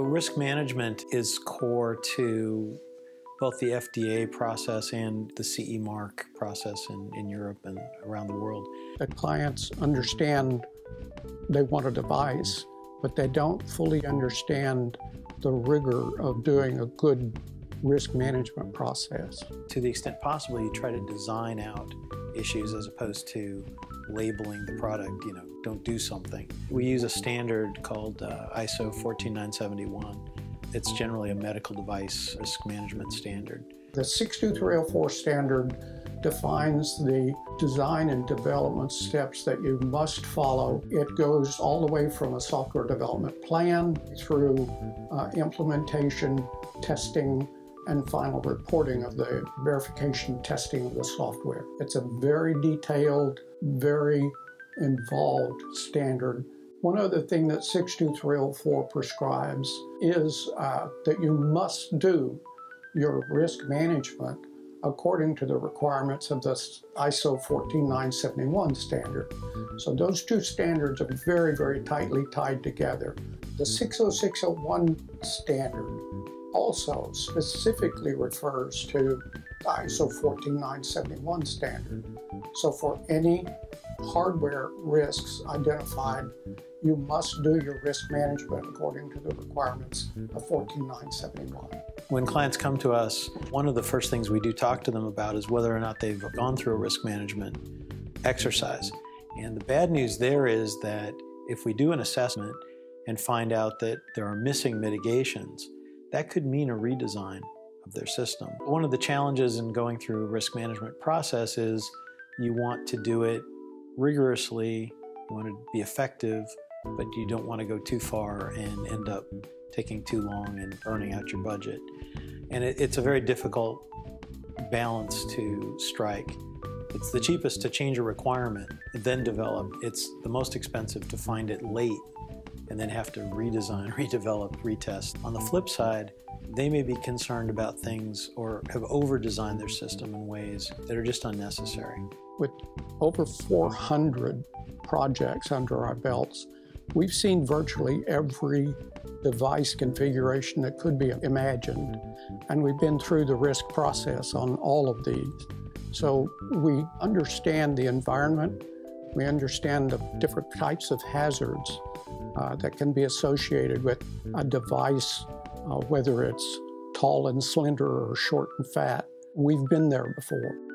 Risk management is core to both the FDA process and the CE mark process in Europe and around the world. The clients understand they want a device, but they don't fully understand the rigor of doing a good risk management process. To the extent possible, you try to design out issues as opposed to labeling the product, you know, don't do something. We use a standard called ISO 14971. It's generally a medical device risk management standard. The 62304 standard defines the design and development steps that you must follow. It goes all the way from a software development plan through implementation, testing, and final reporting of the verification testing of the software. It's a very detailed, very involved standard. One other thing that 62304 prescribes is that you must do your risk management according to the requirements of the ISO 14971 standard. So those two standards are very, very tightly tied together. The 60601 standard also specifically refers to the ISO 14971 standard. So for any hardware risks identified, you must do your risk management according to the requirements of 14971. When clients come to us, one of the first things we do talk to them about is whether or not they've gone through a risk management exercise. And the bad news there is that if we do an assessment and find out that there are missing mitigations, that could mean a redesign of their system. One of the challenges in going through a risk management process is you want to do it rigorously, you want to be effective, but you don't want to go too far and end up taking too long and burning out your budget. And it's a very difficult balance to strike. It's the cheapest to change a requirement, then develop. It's the most expensive to find it late and then have to redesign, redevelop, retest. On the flip side, they may be concerned about things or have over-designed their system in ways that are just unnecessary. With over 400 projects under our belts, we've seen virtually every device configuration that could be imagined, and we've been through the risk process on all of these. So we understand the environment, we understand the different types of hazards that can be associated with a device, whether it's tall and slender or short and fat. We've been there before.